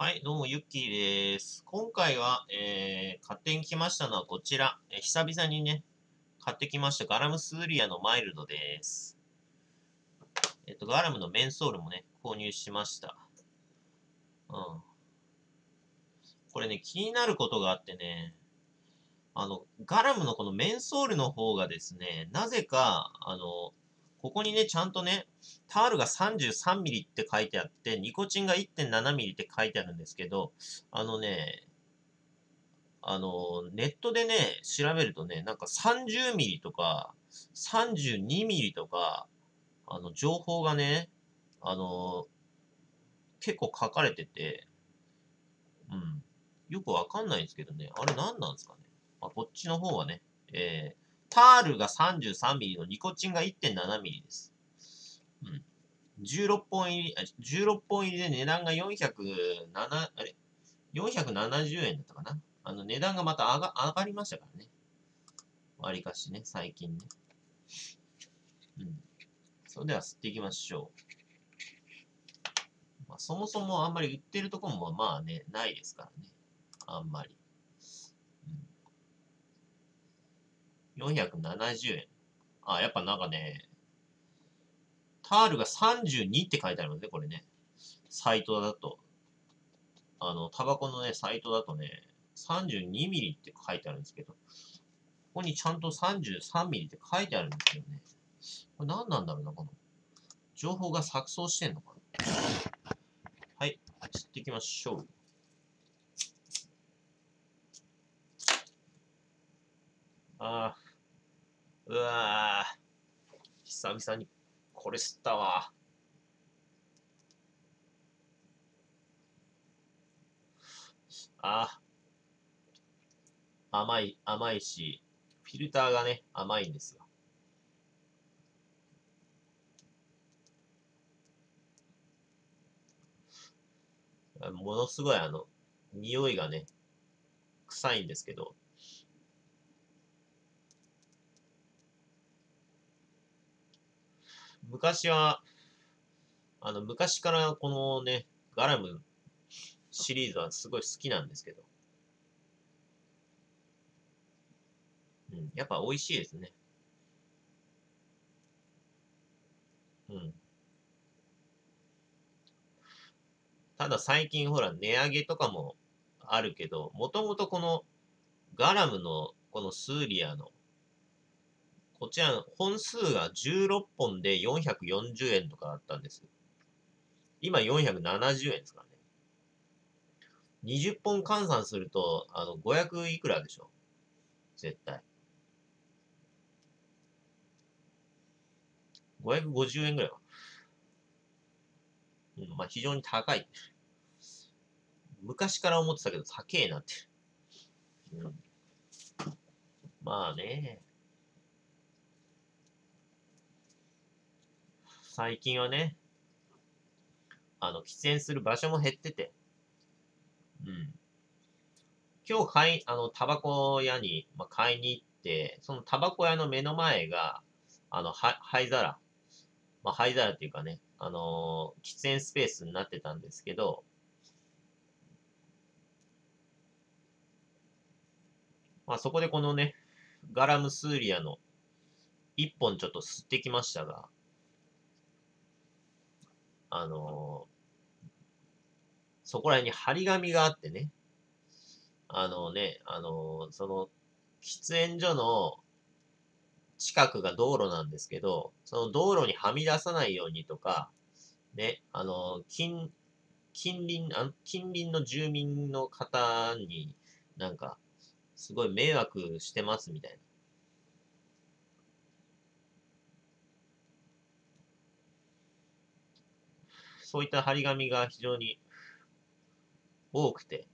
はい、どうも、ゆっきーです。今回は、買ってきましたのはこちら。久々にね、買ってきましたガラムスーリアのマイルドです。ガラムのメンソールもね、購入しました。これね、気になることがあってね、ガラムのこのメンソールの方がですね、なぜか、ここにね、ちゃんとね、タールが 33mm って書いてあって、ニコチンが 1.7mm って書いてあるんですけど、ネットでね、調べるとね、なんか 30mm とか、32mm とか、情報がね、結構書かれてて、よくわかんないんですけどね、あれ何なんですかね。まあ、こっちの方はね、タールが 33mm のニコチンが 1.7mm です。16本入りで値段が470円だったかな。値段がまた上がりましたからね。わりかしね、最近ね。それでは吸っていきましょう。そもそもあんまり売ってるとこもまあね、ないですからね。あんまり。470円。あ、やっぱなんかね、タールが32って書いてありますね、これね。サイトだと。タバコのね、サイトだとね、32ミリって書いてあるんですけど、ここにちゃんと33ミリって書いてあるんですよね。これ何なんだろうな、この。情報が錯綜してんのかな。はい、吸っていきましょう。うわぁ。久々にこれ吸ったわ。甘いし、フィルターがね、甘いんですよ。ものすごい匂いがね、臭いんですけど、昔からこのね、ガラムシリーズはすごい好きなんですけど。やっぱ美味しいですね。ただ最近ほら、値上げとかもあるけど、もともとこのガラムのこのスーリアのこちらの本数が16本で440円とかだったんです。今470円ですからね。20本換算すると、500いくらでしょ。絶対。550円ぐらいは。まあ非常に高い。昔から思ってたけど、高えなって。まあね。最近はね、喫煙する場所も減ってて、今日タバコ屋に、買いに行って、そのタバコ屋の目の前が、灰皿。灰皿っていうかね、喫煙スペースになってたんですけど、そこでこのね、ガラムスーリアの一本ちょっと吸ってきましたが、そこら辺に張り紙があってね、その、喫煙所の近くが道路なんですけど、その道路にはみ出さないようにとか、ね、近隣の住民の方になんか、すごい迷惑してますみたいな。そういった張り紙が非常に多くて。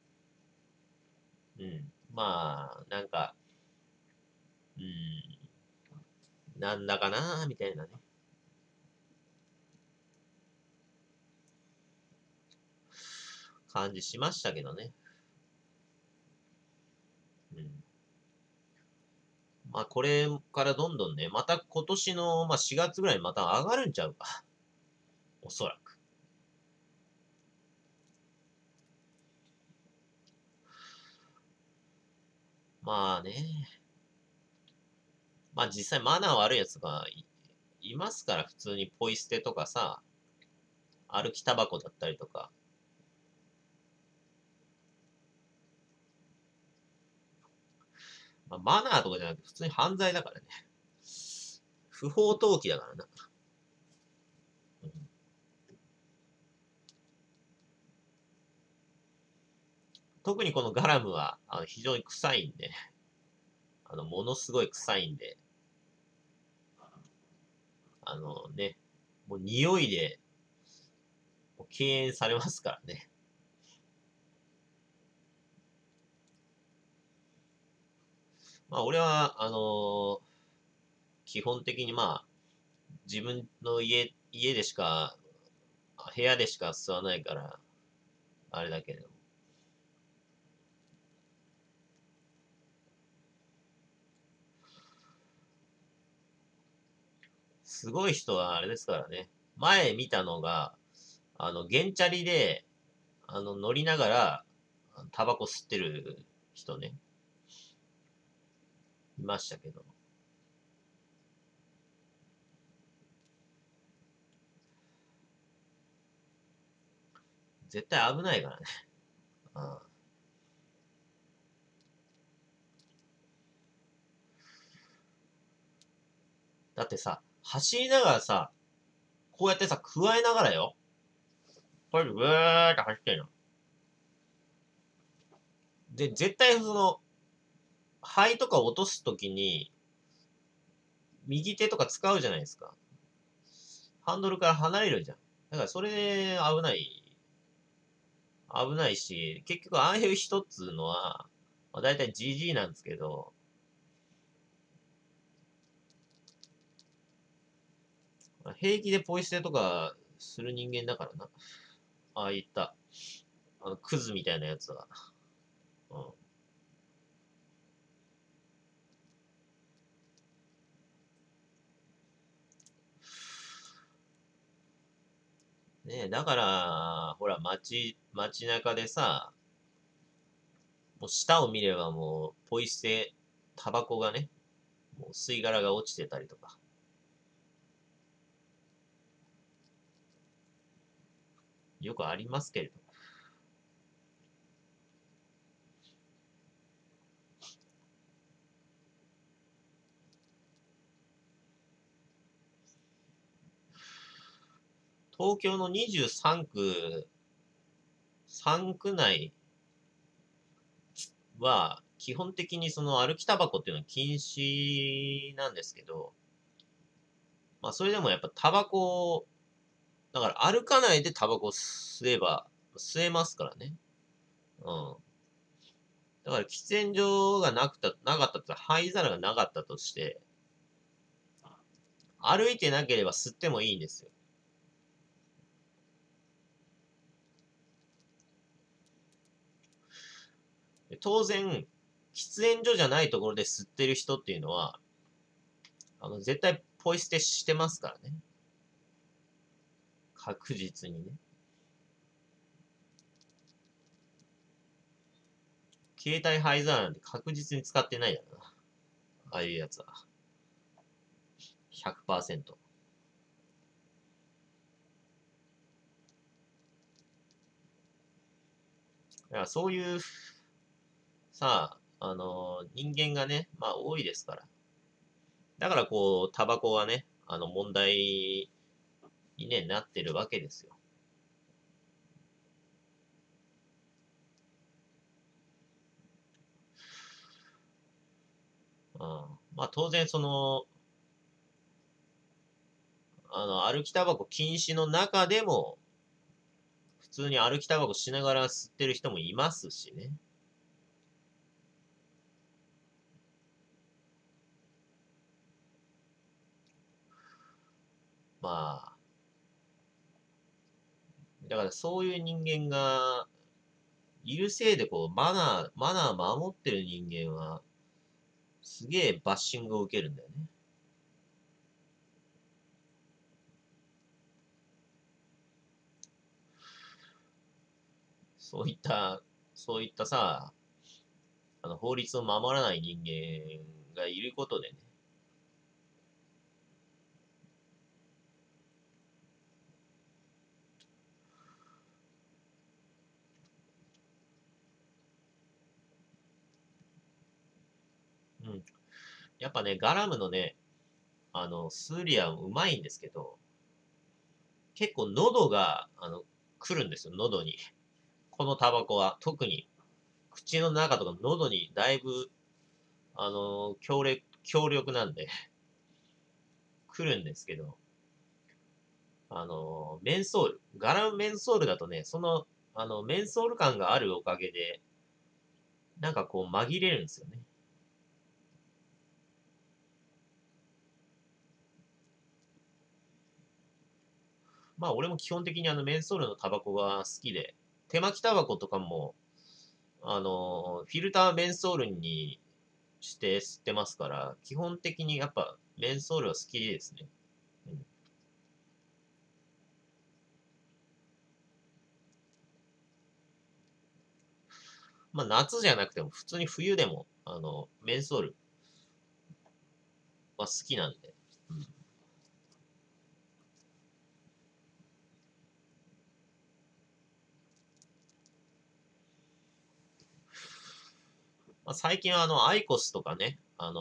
なんだかなーみたいなね。感じしましたけどね。これからどんどんね、また今年の、4月ぐらいにまた上がるんちゃうか。おそらく。まあね。まあ実際マナー悪いやつがいますから、普通にポイ捨てとかさ、歩きタバコだったりとか。まあ、マナーとかじゃなくて、普通に犯罪だからね。不法投棄だからな。特にこのガラムは非常に臭いんで、ものすごい臭いんで、ね、もう匂いで敬遠されますからね。まあ俺は、基本的にまあ、自分の家でしか、部屋でしか吸わないから、あれだけど。すごい人はあれですからね。前見たのが、ゲンチャリで、乗りながら、タバコ吸ってる人ね。いましたけど。絶対危ないからね。うん。だってさ、走りながらさ、こうやってさ、くわえながらよ。これで、うーって走ってんの。で、絶対その、肺とか落とすときに、右手とか使うじゃないですか。ハンドルから離れるじゃん。だからそれで危ない。危ないし、結局ああいう人っつうのは、まあ、大体 GG なんですけど、平気でポイ捨てとかする人間だからな。ああいった、クズみたいなやつは。うん。ねえ、だから、ほら、街中でさ、もう下を見ればもう、ポイ捨て、タバコがね、もう吸い殻が落ちてたりとか。よくありますけれど。東京の23区、3区内は、基本的にその歩きタバコっていうのは禁止なんですけど、まあそれでもやっぱタバコを、だから歩かないでタバコ吸えますからね。うん。だから喫煙所がなかったって、灰皿がなかったとして、歩いてなければ吸ってもいいんですよ。当然、喫煙所じゃないところで吸ってる人っていうのは、絶対ポイ捨てしてますからね。確実にね。携帯灰皿なんて確実に使ってないだろうな。ああいうやつは。100%。いや、そういう、さあ、人間がね、まあ多いですから。だからこう、タバコはね、問題に、ね、なってるわけですよ。うん、まあ当然その、歩きタバコ禁止の中でも、普通に歩きタバコしながら吸ってる人もいますしね。まあ、だからそういう人間がいるせいでこうマナー守ってる人間はすげえバッシングを受けるんだよね。そういったさ、法律を守らない人間がいることでね、やっぱね、ガラムのね、スリアンうまいんですけど、結構喉が、来るんですよ、喉に。このタバコは、特に、口の中とか喉にだいぶ、強力なんで、来るんですけど、メンソール、ガラムメンソールだとね、その、メンソール感があるおかげで、なんかこう紛れるんですよね。まあ俺も基本的にメンソールのタバコが好きで、手巻きタバコとかも、フィルターメンソールにして吸ってますから、基本的にやっぱメンソールは好きですね。うん、まあ夏じゃなくても、普通に冬でも、メンソールは好きなんで。最近はアイコスとかね、なん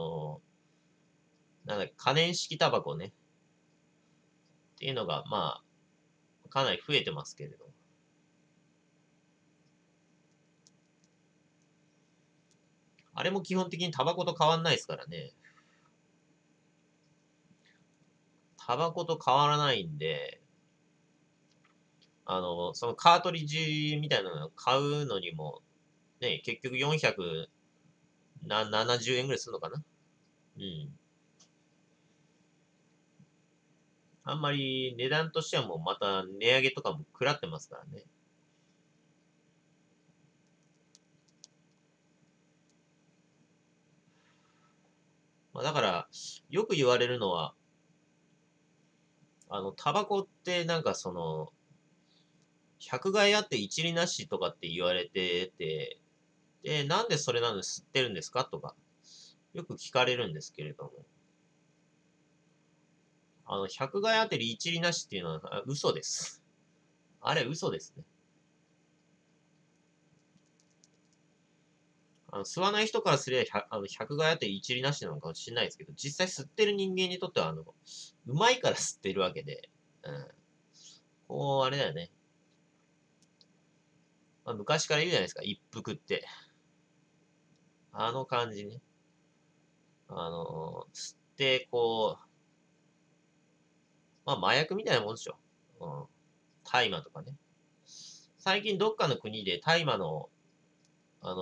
だっけ、可燃式タバコね、っていうのが、まあ、かなり増えてますけれど。あれも基本的にタバコと変わんないですからね。タバコと変わらないんで、そのカートリッジみたいなのを買うのにも、ね、結局400、70円ぐらいするのかな。うん。あんまり値段としてはもうまた値上げとかも食らってますからね。まあだから、よく言われるのは、タバコってなんかその、百害あって一利なしとかって言われてて、で、なんでそれなのに吸ってるんですかとか、よく聞かれるんですけれども。百害あって一利なしっていうのは嘘です。あれ嘘ですね。吸わない人からすれば、百害あって一利なしなのかもしれないですけど、実際吸ってる人間にとっては、うまいから吸ってるわけで、うん。こう、あれだよね。まあ昔から言うじゃないですか、一服って。あの感じね。吸って、こう、まあ、麻薬みたいなもんでしょ。うん。大麻とかね。最近どっかの国で大麻の、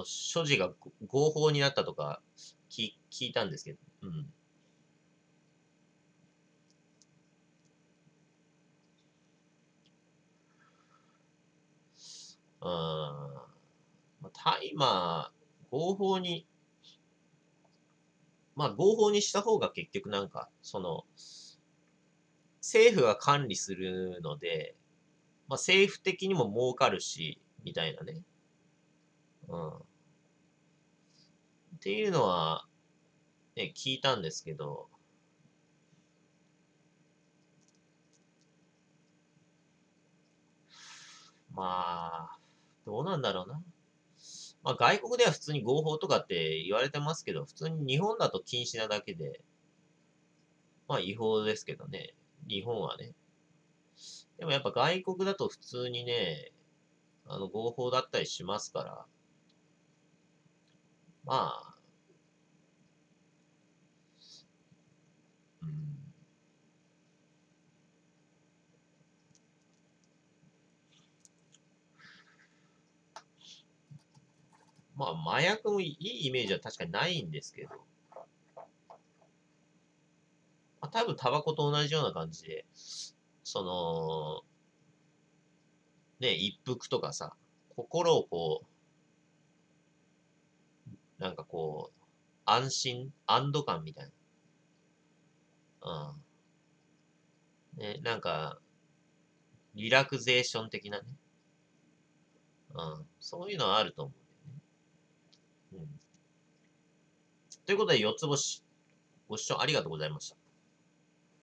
所持が合法になったとか、聞いたんですけど、うん。大麻、合法にした方が結局なんか、政府が管理するので、まあ政府的にも儲かるし、みたいなね。うん。っていうのは、ね、聞いたんですけど、まあ、どうなんだろうな。まあ外国では普通に合法とかって言われてますけど、普通に日本だと禁止なだけで、まあ違法ですけどね。日本はね。でもやっぱ外国だと普通にね、合法だったりしますから、まあ、うん。まあ、麻薬もいいイメージは確かにないんですけど、まあ、多分タバコと同じような感じで、ね、一服とかさ、心をこう、なんかこう、安心、安堵感みたいな。うん。ね、なんか、リラクゼーション的なね。うん。そういうのはあると思う。うん、ということで、4つ星。ご視聴ありがとうございました。